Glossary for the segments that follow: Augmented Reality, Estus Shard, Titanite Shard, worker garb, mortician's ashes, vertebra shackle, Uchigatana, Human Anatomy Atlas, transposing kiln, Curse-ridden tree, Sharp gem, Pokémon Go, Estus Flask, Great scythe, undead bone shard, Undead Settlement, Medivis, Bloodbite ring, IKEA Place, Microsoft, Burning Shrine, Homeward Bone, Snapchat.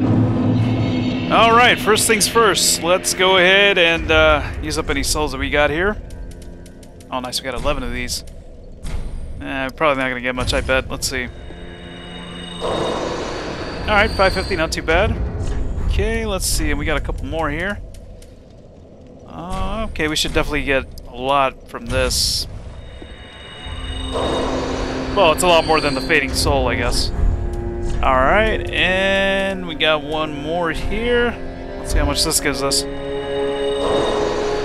Alright, first things first. Let's go ahead and use up any souls that we got here. Oh, nice. We got 11 of these. Probably not going to get much, I bet. Let's see. Alright, 550. Not too bad. Okay, let's see. We got a couple more here. Okay, we should definitely get a lot from this. Well, it's a lot more than the fading soul, I guess. Alright, and we got one more here. Let's see how much this gives us.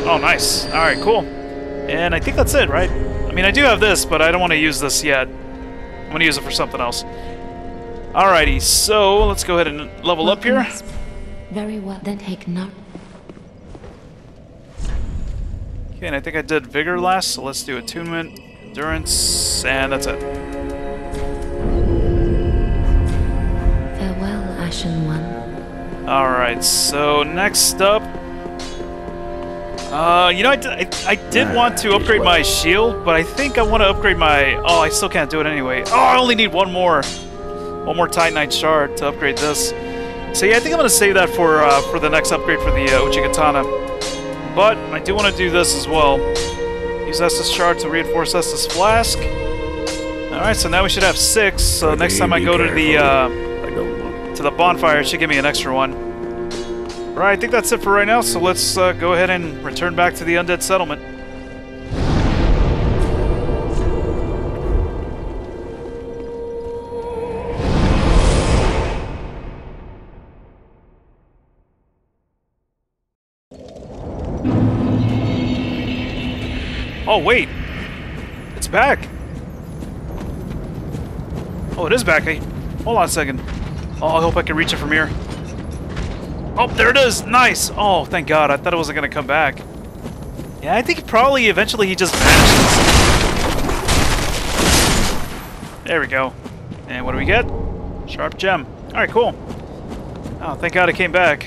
Oh, nice. Alright, cool. And I think that's it, right? I mean, I do have this, but I don't want to use this yet. I'm going to use it for something else. Alrighty, so let's go ahead and level up here. Very well, then take note. Okay, and I think I did vigor last, so let's do attunement, endurance, and that's it. Alright, so next up... you know, I did want to upgrade my shield, but I think I want to upgrade my... Oh, I still can't do it anyway. Oh, I only need one more Titanite Shard to upgrade this. So yeah, I think I'm going to save that for the next upgrade for the Uchigatana. But I do want to do this as well. Use Estus Shard to reinforce Estus Flask. Alright, so now we should have 6, so next time I go to the... the bonfire should give me an extra one. Alright, I think that's it for right now, so let's go ahead and return back to the Undead Settlement. Oh wait! It's back! Oh, it is back. Hey, hold on a second. Oh, I hope I can reach it from here. Oh, there it is! Nice! Oh, thank God. I thought it wasn't going to come back. Yeah, I think probably eventually he just vanishes. There we go. And what do we get? Sharp gem. Alright, cool. Oh, thank God it came back.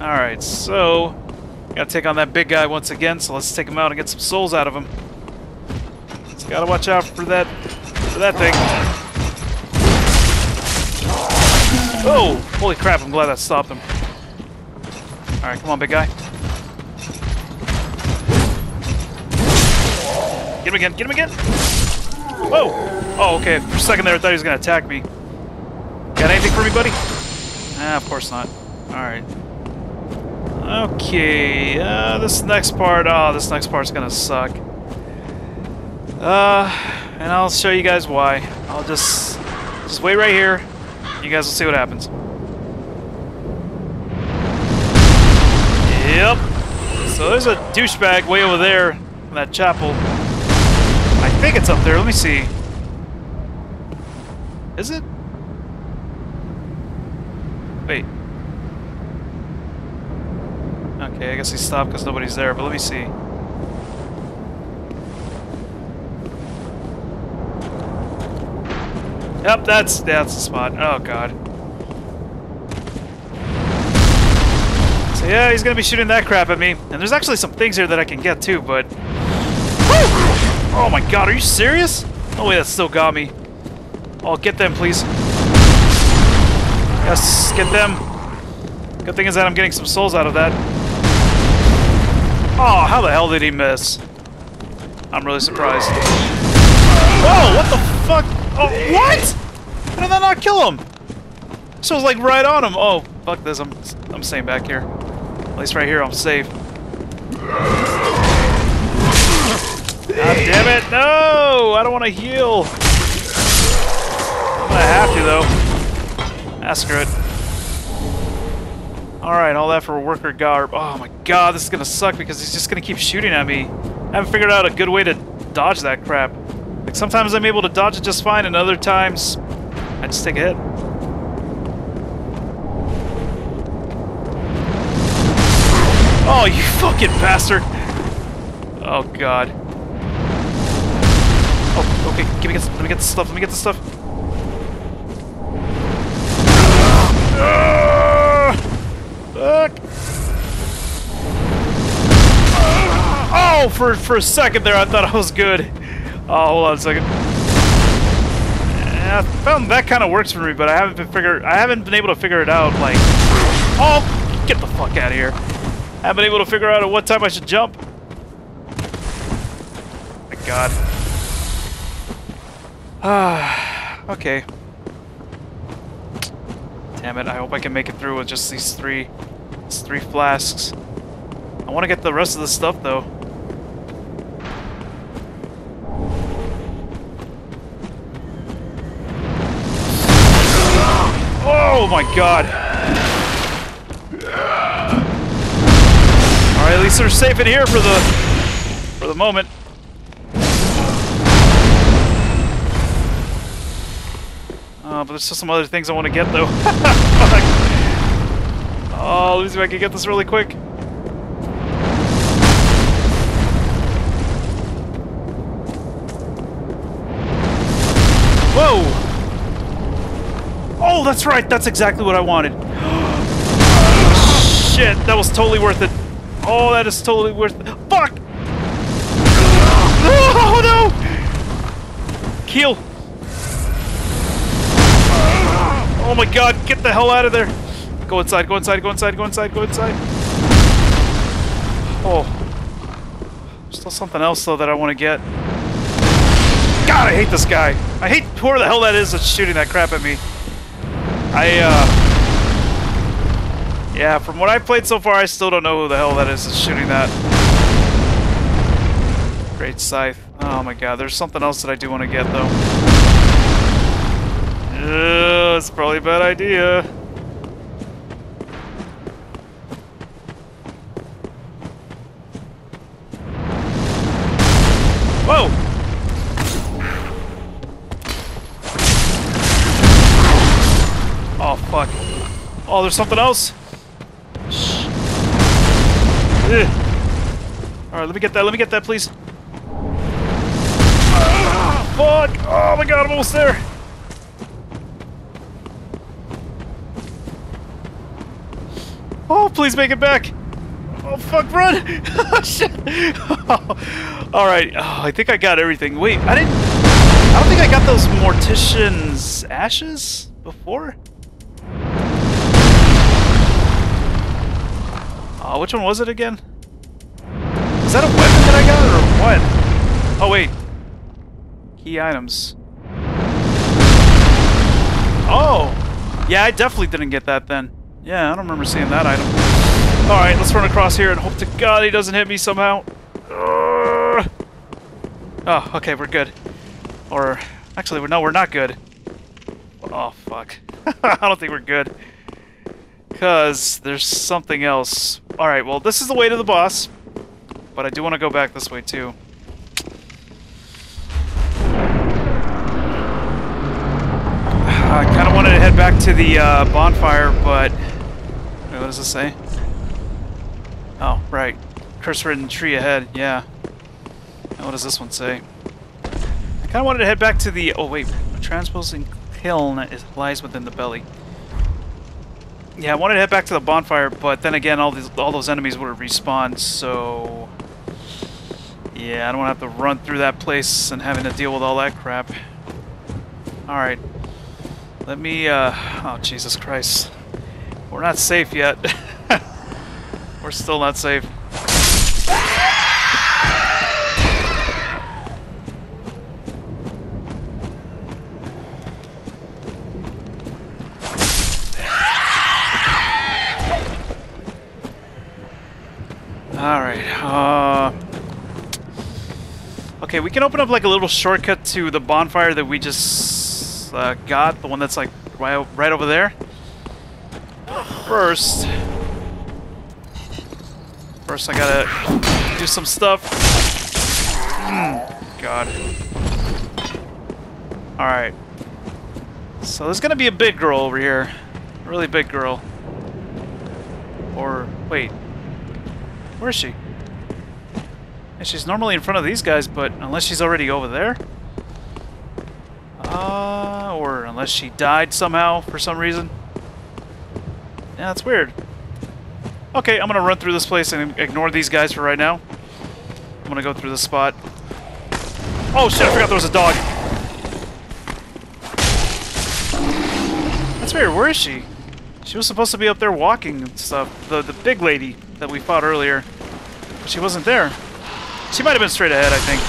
Alright, so... gotta take on that big guy once again, so let's take him out and get some souls out of him. Just gotta watch out for that thing. Oh! Holy crap, I'm glad that stopped him. Alright, come on, big guy. Get him again, get him again! Whoa! Oh, okay, for a second there I thought he was gonna attack me. Got anything for me, buddy? Nah, of course not. Alright. Okay, this next part... oh, this next part's gonna suck. And I'll show you guys why. I'll just wait right here. You guys will see what happens. Yep. So there's a douchebag way over there in that chapel. I think it's up there. Let me see. Is it? Wait. Okay, I guess he stopped because nobody's there, but let me see. Yep, that's the spot. Oh God. So yeah, he's gonna be shooting that crap at me. And there's actually some things here that I can get too, but... woo! Oh my God, are you serious? No way, that still got me. Oh, get them, please. Yes, get them. Good thing is that I'm getting some souls out of that. Oh, how the hell did he miss? I'm really surprised. Whoa, what the fuck? Oh, what? How did that not kill him? So it was like right on him. Oh, fuck this. I'm staying back here. At least right here, I'm safe. God damn it. No! I don't want to heal. I have to, though. That's good. Alright, all that for worker garb. Oh my God, this is going to suck because he's just going to keep shooting at me. I haven't figured out a good way to dodge that crap. Like, sometimes I'm able to dodge it just fine, and other times, I just take a hit. Oh, you fucking bastard! Oh, God. Oh, okay, let me get the stuff. Fuck! Oh, for a second there, I thought I was good. Oh, hold on a second. Yeah, I found that kind of works for me, but I haven't been able to figure it out. Like, oh, get the fuck out of here! I haven't been able to figure out at what time I should jump. My God. Ah, okay. Damn it! I hope I can make it through with just these three flasks. I want to get the rest of the stuff though. Oh my God! All right, at least they're safe in here for the moment. But there's still some other things I want to get though. Oh, let me see if I can get this really quick. Whoa! Oh, that's right. That's exactly what I wanted. Shit, that was totally worth it. Oh, that is totally worth it. Fuck! Oh no! Keel. Oh my God! Get the hell out of there! Go inside! Go inside! Go inside! Go inside! Go inside! Oh, there's still something else though that I want to get. God, I hate this guy. I hate whoever the hell that is that's shooting that crap at me. Yeah, from what I've played so far, I still don't know who the hell that is that's shooting that. Great scythe. Oh my God, there's something else that I do want to get, though. Ugh, it's probably a bad idea. Whoa! Fuck. Oh, there's something else? Alright, let me get that, please. Fuck! Oh my God, I'm almost there! Oh, please make it back! Oh, fuck, run! Shit! Alright, oh, I think I got everything. Wait, I don't think I got those mortician's ashes before? Which one was it again? Is that a weapon that I got or what? Oh wait. Key items. Oh! Yeah, I definitely didn't get that then. Yeah, I don't remember seeing that item. Alright, let's run across here and hope to God he doesn't hit me somehow. Oh, okay, we're good. Or, actually, no, we're not good. Oh, fuck. I don't think we're good. Because there's something else. Alright, well, this is the way to the boss. But I do want to go back this way, too. I kind of wanted to head back to the bonfire, but... Wait, what does this say? Oh, right. Curse-ridden tree ahead, yeah. Now, what does this one say? I kind of wanted to head back to the... Oh, wait. Transposing kiln lies within the belly. Yeah, I wanted to head back to the bonfire, but then again, all those enemies would have respawned, so... Yeah, I don't want to have to run through that place and having to deal with all that crap. Alright. Let me, Oh, Jesus Christ. We're not safe yet. We're still not safe. Okay, we can open up like a little shortcut to the bonfire that we just got, the one that's like right over there. First I gotta do some stuff. God. Alright. So there's gonna be a big girl over here. A really big girl. Or, wait. Where is she? And she's normally in front of these guys, but unless she's already over there? Or unless she died somehow for some reason. Yeah, that's weird. Okay, I'm gonna run through this place and ignore these guys for right now. I'm gonna go through this spot. Oh shit, I forgot there was a dog! Where was she? She was supposed to be up there walking and stuff. The big lady that we fought earlier. But she wasn't there. She might have been straight ahead, I think.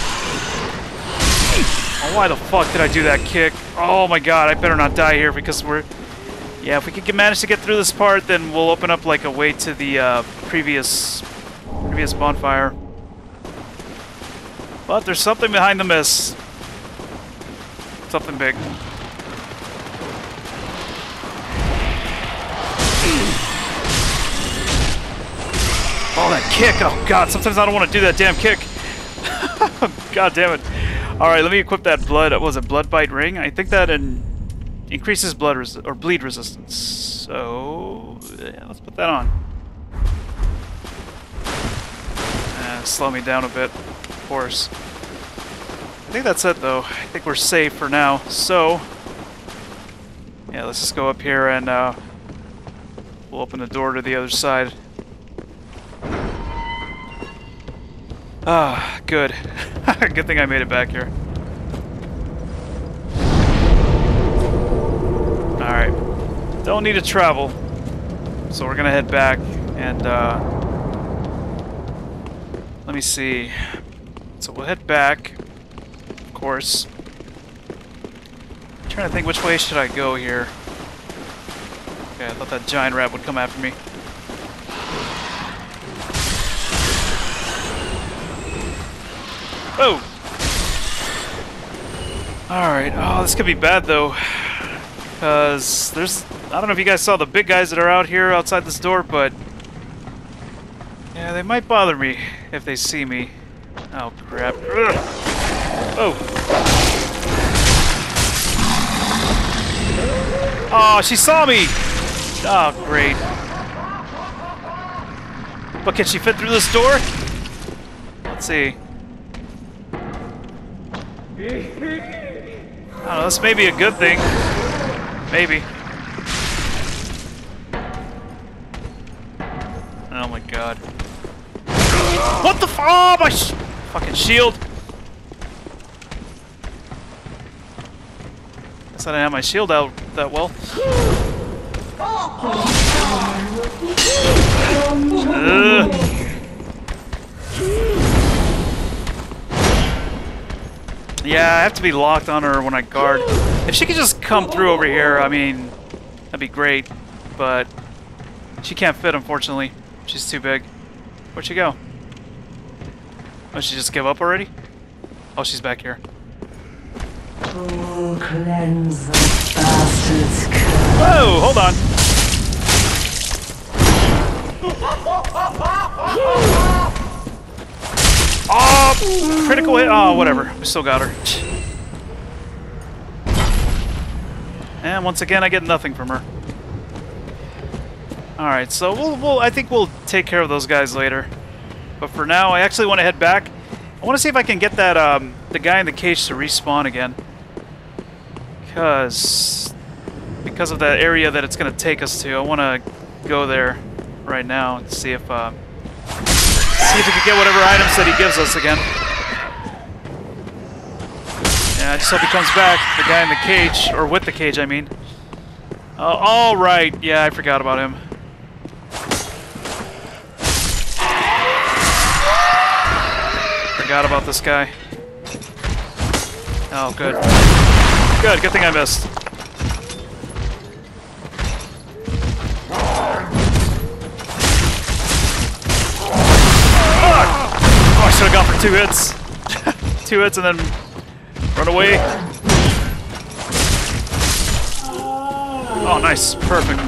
Oh, why the fuck did I do that kick? Oh my god, I better not die here because we're... Yeah, if we can manage to get through this part, then we'll open up like a way to the previous bonfire. But there's something behind the mist. Something big. Oh, that kick! Oh god, sometimes I don't want to do that damn kick. God damn it. Alright, let me equip that blood. What was it, Bloodbite ring? I think that increases blood or bleed resistance. So, yeah, let's put that on. Slow me down a bit, of course. I think that's it, though. I think we're safe for now. So, yeah, let's just go up here and we'll open the door to the other side. Ah, good. Good thing I made it back here. Alright. Don't need to travel. So we're gonna head back and, let me see. So we'll head back, of course. I'm trying to think which way should I go here. Okay, I thought that giant rat would come after me. Oh! Alright, oh, this could be bad though. Because there's... I don't know if you guys saw the big guys that are out here outside this door, but... Yeah, they might bother me if they see me. Oh, crap. Ugh. Oh! Oh, she saw me! Oh, great. But can she fit through this door? Let's see. I don't know, this may be a good thing. Maybe. Oh my god. What the f- Oh my fucking shield! Guess I didn't have my shield out that well. Yeah, I have to be locked on her when I guard. If she could just come through over here, I mean, that'd be great. But she can't fit, unfortunately. She's too big. Where'd she go? Oh, she just gave up already? Oh, she's back here. Oh, cleanse the bastard's curse. Whoa, hold on. Oh, critical hit. Oh, whatever. We still got her. And once again, I get nothing from her. All right, so we'll I think we'll take care of those guys later. But for now, I actually want to head back. I want to see if I can get that the guy in the cage to respawn again, because of that area that it's going to take us to. I want to go there right now and see if. See if we can get whatever items that he gives us again. Yeah, I just hope he comes back. The guy in the cage, or with the cage, I mean. All right. Yeah, I forgot about him. Forgot about this guy. Oh, good. Good. Good thing I missed. Should have gone for two hits. Two hits and then run away. Oh, nice. Perfect.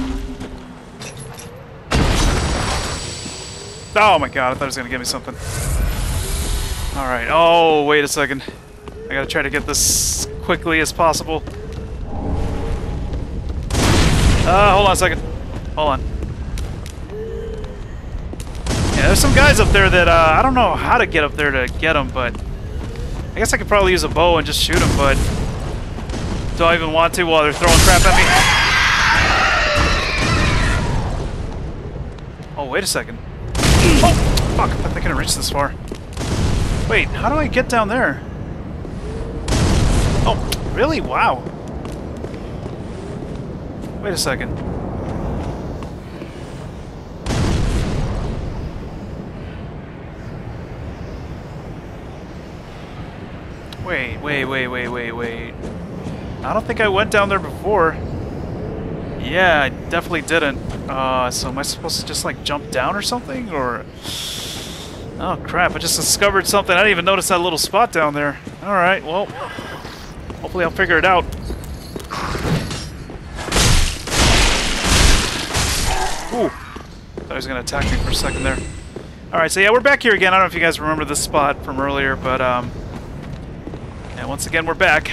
Oh my god, I thought he was going to give me something. Alright. Oh, wait a second. I gotta try to get this as quickly as possible. Hold on a second. Hold on. Yeah, there's some guys up there that I don't know how to get up there to get them, but I guess I could probably use a bow and just shoot them, but do I even want to while they're throwing crap at me? Oh, wait a second. Oh, fuck, I thought they couldn't reach this far. Wait, how do I get down there? Oh, really? Wow. Wait a second. Wait. I don't think I went down there before. Yeah, I definitely didn't. So am I supposed to just like jump down or something? Or... oh crap, I just discovered something. I didn't even notice that little spot down there. Alright, well, hopefully I'll figure it out. Ooh, thought he was going to attack me for a second there. Alright, so yeah, we're back here again. I don't know if you guys remember this spot from earlier, but yeah, once again, we're back.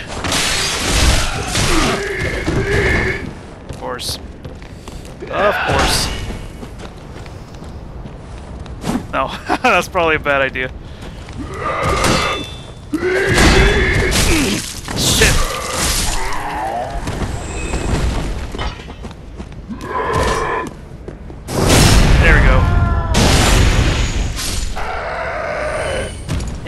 Of course. Of course. No, that's probably a bad idea. Shit! There we go.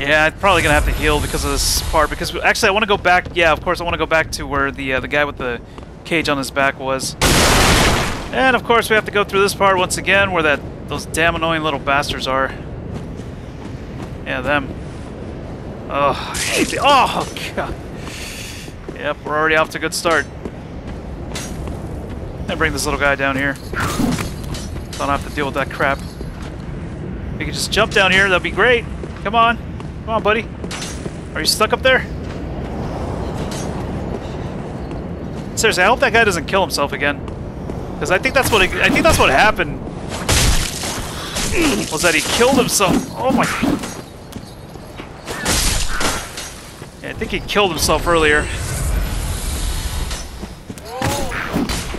Yeah, I'm probably gonna have to heal because of this part. Because actually, I want to go back. Yeah, of course, I want to go back to where the guy with the cage on his back was. And of course, we have to go through this part once again, where that. Those damn annoying little bastards are. Yeah, them. Oh, oh god. Yep, we're already off to a good start. I bring this little guy down here. Don't have to deal with that crap. If you could just jump down here, that'd be great. Come on. Come on, buddy. Are you stuck up there? Seriously, I hope that guy doesn't kill himself again. Because I think that's what happened. Was that he killed himself? Oh my! Yeah, I think he killed himself earlier.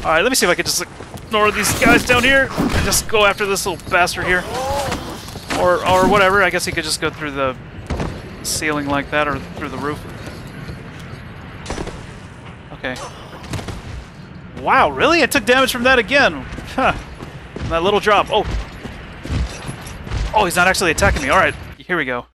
All right, let me see if I can just ignore these guys down here and just go after this little bastard here, or whatever. I guess he could just go through the ceiling like that, or through the roof. Okay. Wow, really? I took damage from that again. Huh? That little drop. Oh. Oh, he's not actually attacking me. Alright, here we go.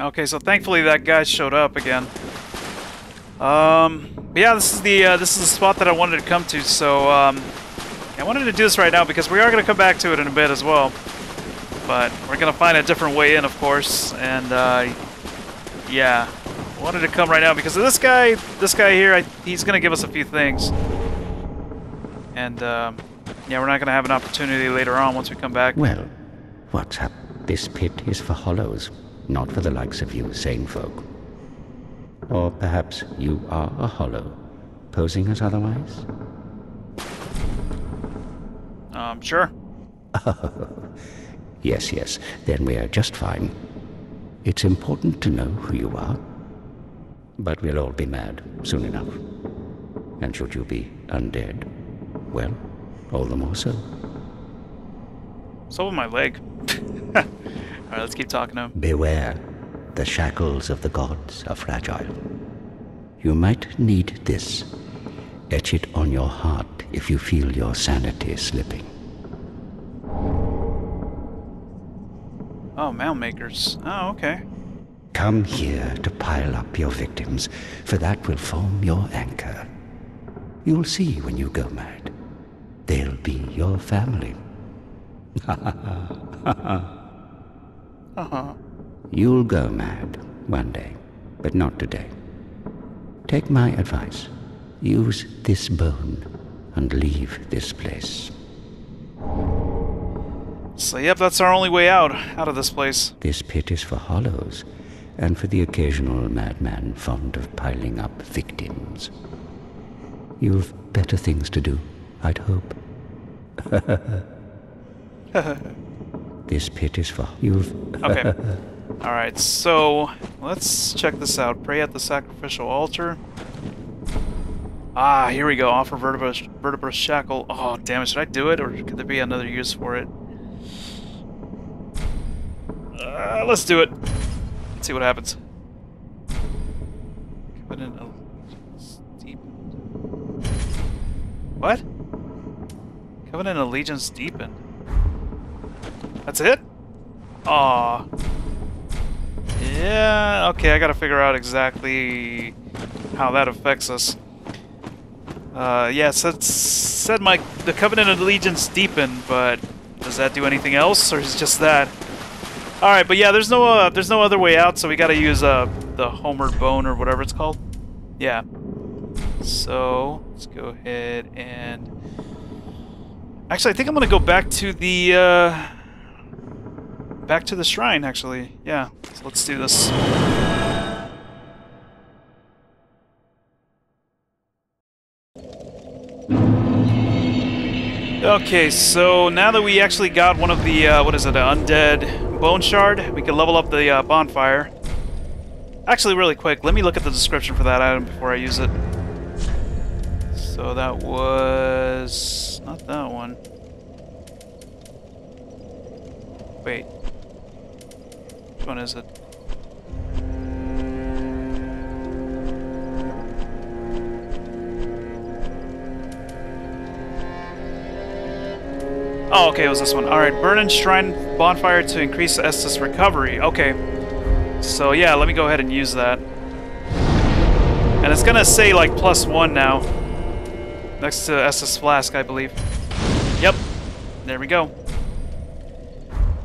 Okay, so thankfully that guy showed up again. Yeah, this is the spot that I wanted to come to. So I wanted to do this right now because we are going to come back to it in a bit as well. But we're going to find a different way in, of course. And yeah, I wanted to come right now because of this guy here, he's going to give us a few things. And yeah, we're not going to have an opportunity later on once we come back. Well, what's up? This pit is for hollows. Not for the likes of you sane folk. Or perhaps you are a hollow, posing as otherwise? Sure. Oh, yes, yes, then we are just fine. It's important to know who you are, but we'll all be mad soon enough. And should you be undead, well, all the more so. So with my leg. Alright, let's keep talking to him. Beware. The shackles of the gods are fragile. You might need this. Etch it on your heart if you feel your sanity slipping. Oh, mailmakers. Oh, okay. Come here to pile up your victims, for that will form your anchor. You'll see when you go mad. They'll be your family. Ha ha ha ha. Uh-huh. You'll go mad one day, but not today. Take my advice. Use this bone and leave this place. So yep, that's our only way out of this place. This pit is for hollows, and for the occasional madman fond of piling up victims. You've better things to do, I'd hope. This pit is for you've... Okay. Alright, so let's check this out. Pray at the sacrificial altar. Ah, here we go. Offer vertebra shackle. Oh, damn it. Should I do it, or could there be another use for it? Let's do it. Let's see what happens. Put in a deep. What? Covenant allegiance deepened. That's it? Aw. Yeah, okay, I gotta figure out exactly how that affects us. Yes, it said the Covenant allegiance deepened, but does that do anything else, or is it just that? Alright, but yeah, there's no other way out, so we gotta use the Homeward Bone or whatever it's called. Yeah. So, let's go ahead and... Actually, I think I'm gonna go back to the shrine, actually. Yeah, so let's do this. Okay, so now that we actually got one of the, what is it, an undead bone shard, we can level up the bonfire. Actually, really quick, let me look at the description for that item before I use it. So that was... not that one. Wait. Which one is it? Oh, okay, it was this one. Alright, Burning Shrine Bonfire to increase Estus recovery. Okay. So yeah, let me go ahead and use that. And it's gonna say like +1 now. Next to Estus Flask, I believe. Yep. There we go.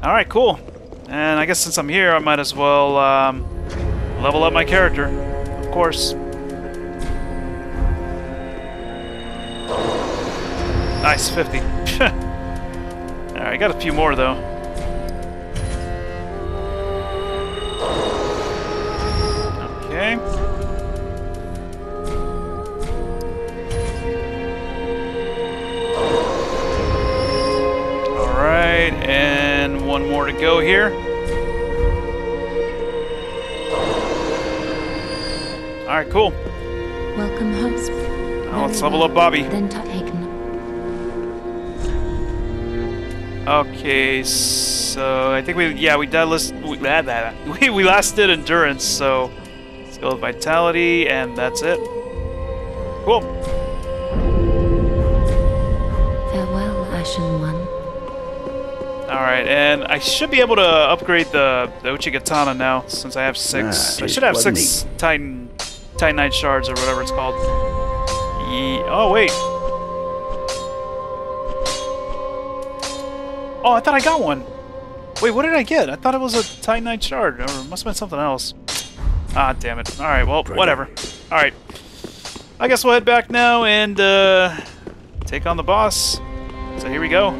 Alright, cool. And I guess since I'm here, I might as well level up my character. Of course. Nice, 50. Alright, got a few more, though. Okay. Alright, and one more to go here. Alright, cool. Welcome, host. Now let's level up Bobby. Okay, so I think we last did endurance, so let's go with vitality, and that's it. Cool. Farewell, Ashen One. All right, and I should be able to upgrade the Uchigatana now, since I have 6. I should have 6 Titanite Shards or whatever it's called. Oh wait. Oh, I thought I got one. Wait, what did I get? I thought it was a Titanite Shard, or it must have been something else. Ah, damn it. Alright, well, whatever. Alright. I guess we'll head back now and take on the boss. So here we go.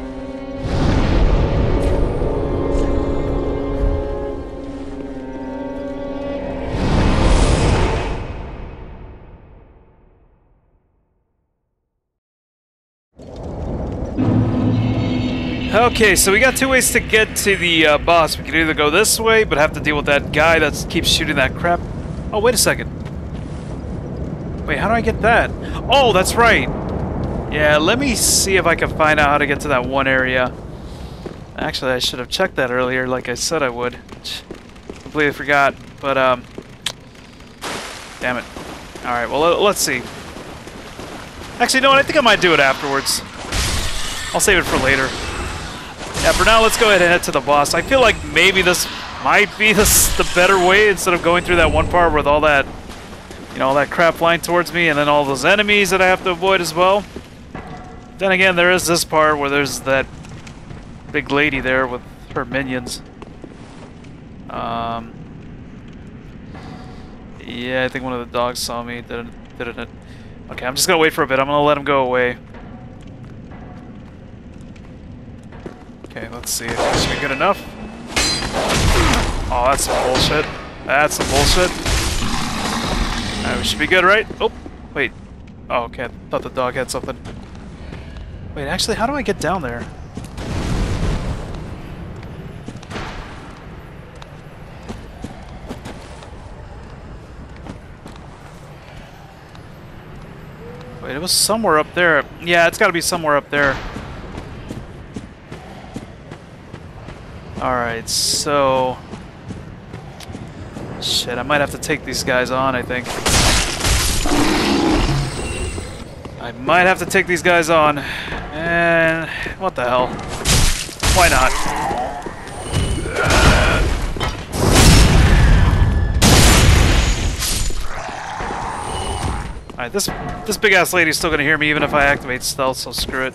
Okay, so we got 2 ways to get to the boss. We can either go this way, but have to deal with that guy that keeps shooting that crap. Oh, wait a second. Wait, how do I get that? Oh, that's right. Yeah, let me see if I can find out how to get to that one area. Actually, I should have checked that earlier, like I said I would. Completely forgot, but damn it. All right, well, let's see. Actually, you know what? I think I might do it afterwards. I'll save it for later. Yeah, for now, let's go ahead and head to the boss. I feel like maybe this might be the better way instead of going through that one part with all that, you know, all that crap flying towards me and then all those enemies that I have to avoid as well. Then again, there is this part where there's that big lady there with her minions. Yeah, I think one of the dogs saw me, didn't it? Okay, I'm just gonna wait for a bit. I'm gonna let him go away. Okay, let's see if this should be good enough. Oh, that's some bullshit. That's some bullshit. Alright, we should be good, right? Oh, wait. Oh, okay, I thought the dog had something. Wait, actually, how do I get down there? Wait, it was somewhere up there. Yeah, it's gotta be somewhere up there. Alright, so... shit, I might have to take these guys on, I think. I might have to take these guys on. And... what the hell? Why not? Alright, this big-ass lady's still gonna hear me even if I activate stealth, so screw it.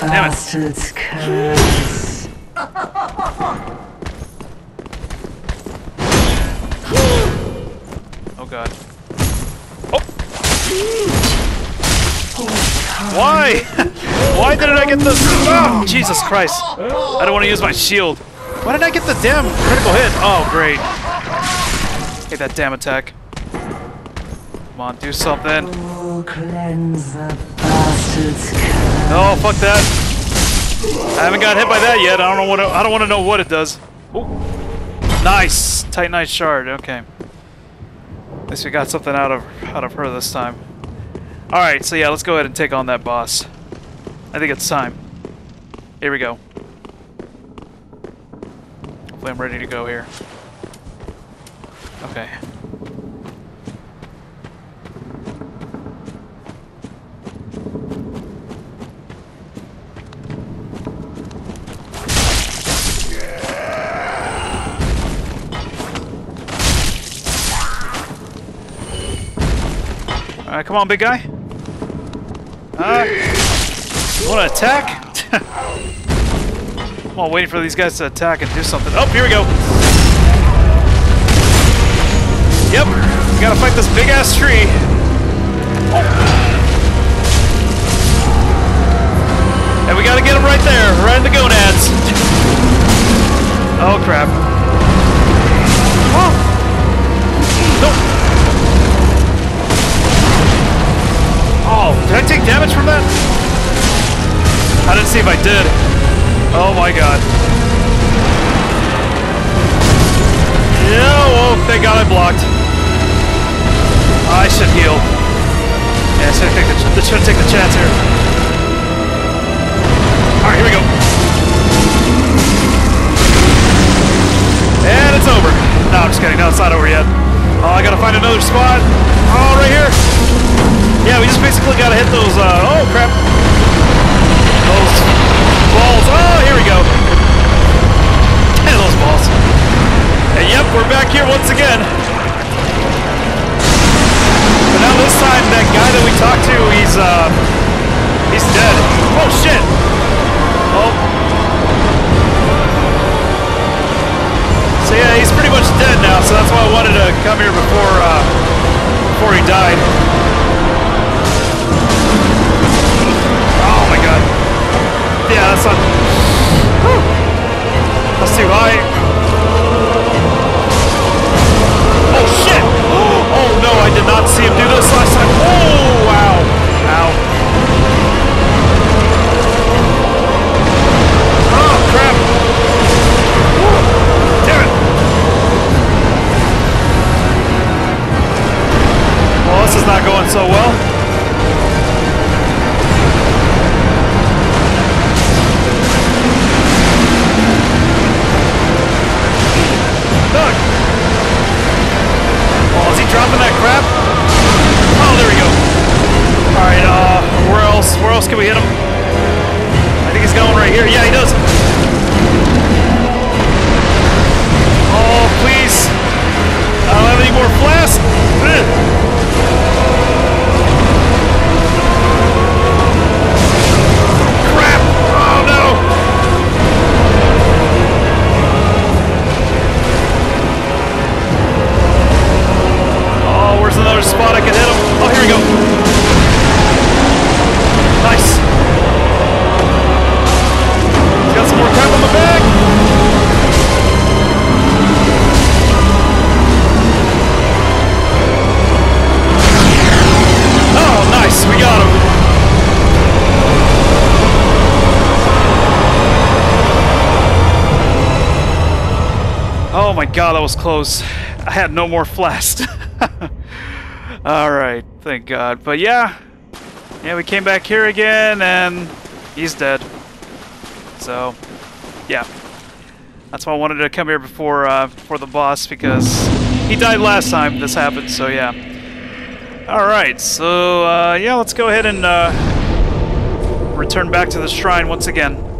Damn it. Oh god. Oh! Why? Why didn't I get this? Oh, Jesus Christ. I don't want to use my shield. Why didn't I get the damn critical hit? Oh, great. Take that damn attack. Come on, do something. Oh, fuck that. I haven't got hit by that yet. I don't want to know what it does. Ooh. Nice Titanite Shard. Okay. At least we got something out of her this time. All right. So yeah, let's go ahead and take on that boss. I think it's time. Here we go. Hopefully, I'm ready to go here. Okay. Alright, come on, big guy. You want to attack? I'm all waiting for these guys to attack and do something. Oh, here we go. Yep, we gotta fight this big ass tree. And we gotta get him right there, right in the gonads. Oh, crap. Oh. Nope. Oh, did I take damage from that? I didn't see if I did. Oh my god. Yeah, oh, thank god I blocked. I should heal. Yeah, I should take the chance here. Alright, here we go. And it's over. No, I'm just kidding. No, it's not over yet. Oh, I gotta find another spot. Oh, right here. Yeah, we just basically gotta hit those, oh crap! Those balls, oh, here we go! Hit those balls. And yep, we're back here once again. But now this time, that guy that we talked to, he's dead. Oh shit! Oh. So yeah, he's pretty much dead now, so that's why I wanted to come here before he died. Yeah, that's not... whew. That's too high. Oh, shit! Oh, no, I did not see him do this last time. Oh, wow. Ow. Oh, crap. Whew. Damn it. Well, this is not going so well. Dropping that crap. Oh, there we go. All right, where else can we hit him? I think he's going right here. Yeah, he does. Oh, please. I don't have any more flasks. Crap. Oh, no. Another spot I can hit him. Oh, here we go. Nice. God, that was close. I had no more flasks. Alright, thank God. But yeah, we came back here again, and he's dead. So, yeah. That's why I wanted to come here before the boss, because he died last time this happened, so yeah. Alright, so yeah, let's go ahead and return back to the shrine once again.